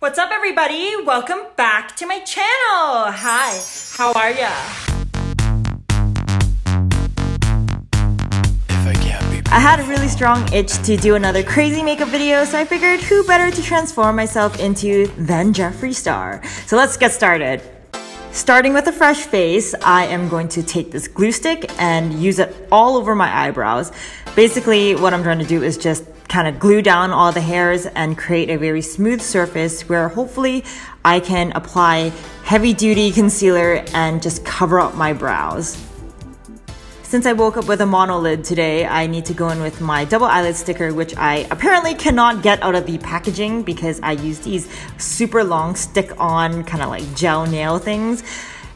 What's up, everybody? Welcome back to my channel. Hi, how are ya? I had a really strong itch to do another crazy makeup video, so I figured who better to transform myself into than Jeffree Star. So let's get started. Starting with a fresh face, I am going to take this glue stick and use it all over my eyebrows. Basically, what I'm trying to do is just kind of glue down all the hairs and create a very smooth surface where hopefully I can apply heavy-duty concealer and just cover up my brows. Since I woke up with a monolid today, I need to go in with my double eyelid sticker, which I apparently cannot get out of the packaging because I use these super long stick-on kind of like gel nail things.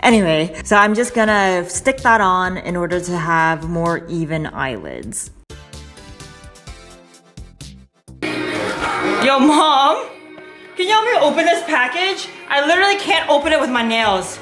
Anyway, so I'm just gonna stick that on in order to have more even eyelids. Yo, Mom! Can you help me open this package? I literally can't open it with my nails.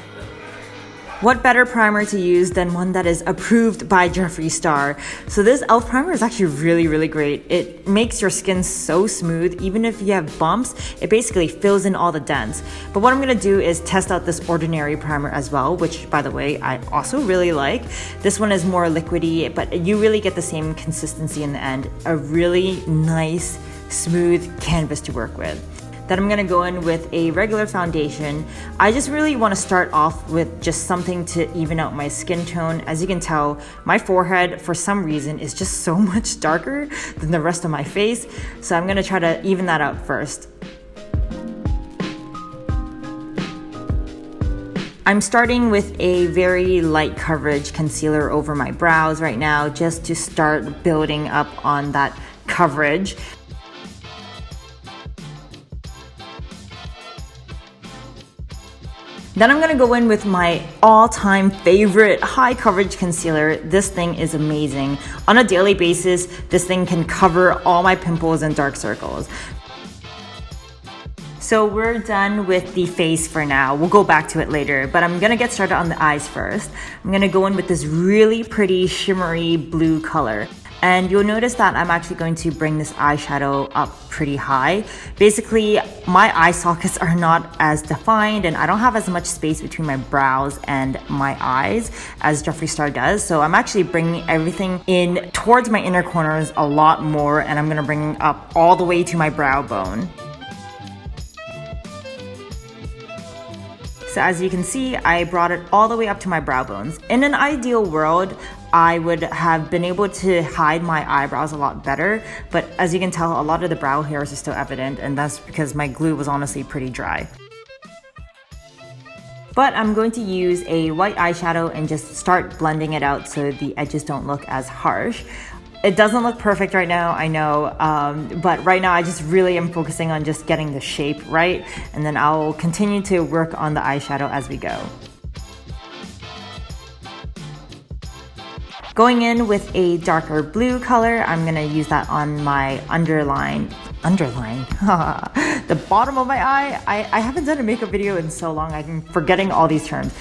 What better primer to use than one that is approved by Jeffree Star? So this e.l.f. primer is actually really, really great. It makes your skin so smooth. Even if you have bumps, it basically fills in all the dents. But what I'm gonna do is test out this ordinary primer as well, which, by the way, I also really like. This one is more liquidy, but you really get the same consistency in the end. A really nice, smooth canvas to work with. Then I'm gonna go in with a regular foundation. I just really wanna start off with just something to even out my skin tone. As you can tell, my forehead, for some reason, is just so much darker than the rest of my face. So I'm gonna try to even that out first. I'm starting with a very light coverage concealer over my brows right now, just to start building up on that coverage. Then I'm gonna go in with my all-time favorite high coverage concealer. This thing is amazing. On a daily basis, this thing can cover all my pimples and dark circles. So we're done with the face for now. We'll go back to it later, but I'm gonna get started on the eyes first. I'm gonna go in with this really pretty shimmery blue color. And you'll notice that I'm actually going to bring this eyeshadow up pretty high. Basically, my eye sockets are not as defined and I don't have as much space between my brows and my eyes as Jeffree Star does. So I'm actually bringing everything in towards my inner corners a lot more, and I'm gonna bring up all the way to my brow bone. So as you can see, I brought it all the way up to my brow bones. In an ideal world, I would have been able to hide my eyebrows a lot better, but as you can tell, a lot of the brow hairs are still evident, and that's because my glue was honestly pretty dry. But I'm going to use a white eyeshadow and just start blending it out so the edges don't look as harsh. It doesn't look perfect right now, I know, but right now I just really am focusing on just getting the shape right, and then I'll continue to work on the eyeshadow as we go. Going in with a darker blue color, I'm gonna use that on my underline, the bottom of my eye. I haven't done a makeup video in so long, I'm forgetting all these terms.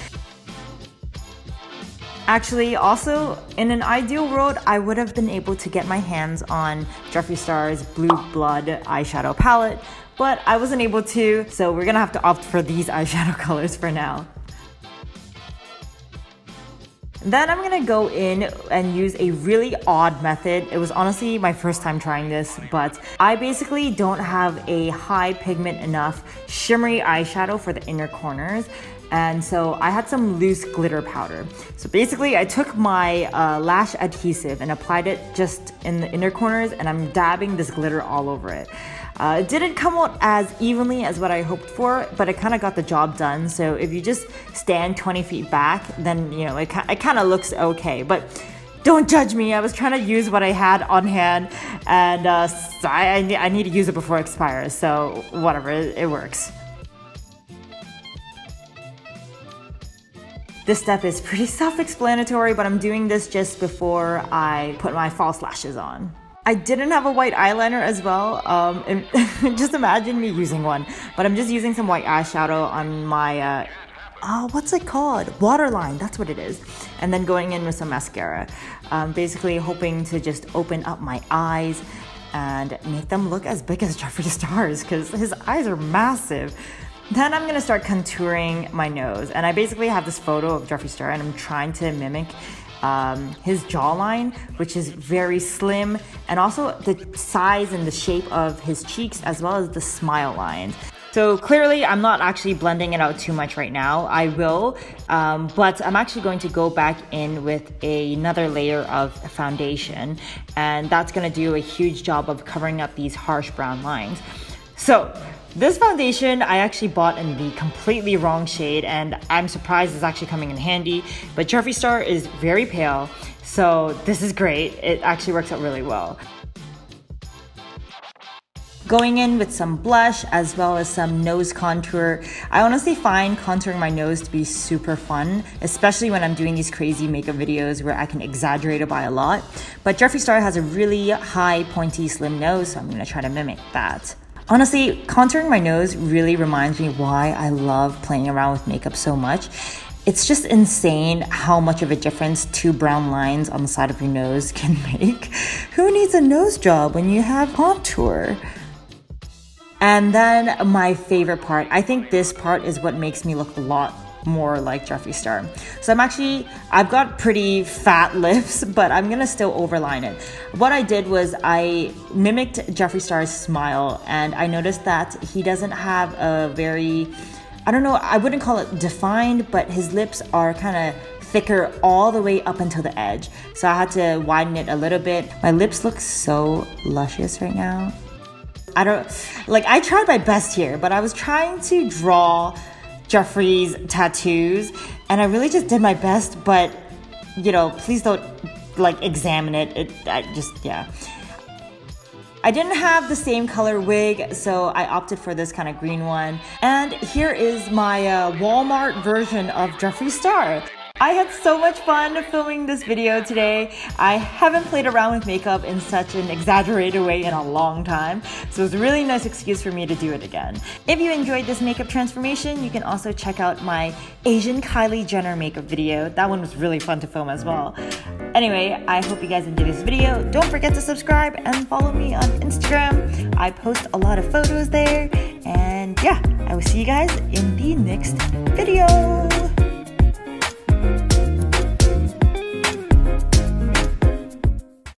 Actually, also, in an ideal world, I would have been able to get my hands on Jeffree Star's Blue Blood eyeshadow palette, but I wasn't able to, so we're gonna have to opt for these eyeshadow colors for now. Then I'm gonna go in and use a really odd method. It was honestly my first time trying this, but I basically don't have a high pigment enough shimmery eyeshadow for the inner corners. And so I had some loose glitter powder. So basically I took my lash adhesive and applied it just in the inner corners, and I'm dabbing this glitter all over it. It didn't come out as evenly as what I hoped for, but it kind of got the job done. So if you just stand 20 feet back, then you know it kind of looks okay. But don't judge me. I was trying to use what I had on hand, and I need to use it before it expires. So whatever, it works. This step is pretty self-explanatory, but I'm doing this just before I put my false lashes on. I didn't have a white eyeliner as well, and just imagine me using one. But I'm just using some white eyeshadow on my, what's it called? Waterline, that's what it is. And then going in with some mascara. Basically hoping to just open up my eyes. and make them look as big as Jeffree Star's because his eyes are massive. Then I'm gonna start contouring my nose, and I basically have this photo of Jeffree Star and I'm trying to mimic his jawline, which is very slim, and also the size and the shape of his cheeks as well as the smile lines. So clearly I'm not actually blending it out too much right now. I will, but I'm actually going to go back in with another layer of foundation, and that's gonna do a huge job of covering up these harsh brown lines. So this foundation I actually bought in the completely wrong shade, and I'm surprised it's actually coming in handy, but Jeffree Star is very pale, so this is great. It actually works out really well. Going in with some blush as well as some nose contour. I honestly find contouring my nose to be super fun, especially when I'm doing these crazy makeup videos where I can exaggerate it by a lot. But Jeffree Star has a really high, pointy, slim nose, so I'm gonna try to mimic that. Honestly, contouring my nose really reminds me why I love playing around with makeup so much. It's just insane how much of a difference two brown lines on the side of your nose can make. Who needs a nose job when you have contour? And then my favorite part, I think this part is what makes me look a lot more like Jeffree Star. So I've got pretty fat lips, but I'm gonna still overline it. What I did was I mimicked Jeffree Star's smile, and I noticed that he doesn't have a very, I don't know, I wouldn't call it defined, but his lips are kind of thicker all the way up until the edge. So I had to widen it a little bit. My lips look so luscious right now. I don't, like, I tried my best here, but I was trying to draw Jeffree's tattoos, and I really just did my best, but, you know, please don't, like, examine it. Yeah. I didn't have the same color wig, so I opted for this kind of green one. And here is my Walmart version of Jeffree Star. I had so much fun filming this video today. I haven't played around with makeup in such an exaggerated way in a long time, so it was a really nice excuse for me to do it again. If you enjoyed this makeup transformation, you can also check out my Asian Kylie Jenner makeup video. That one was really fun to film as well. Anyway, I hope you guys enjoyed this video. Don't forget to subscribe and follow me on Instagram. I post a lot of photos there, and yeah, I will see you guys in the next video.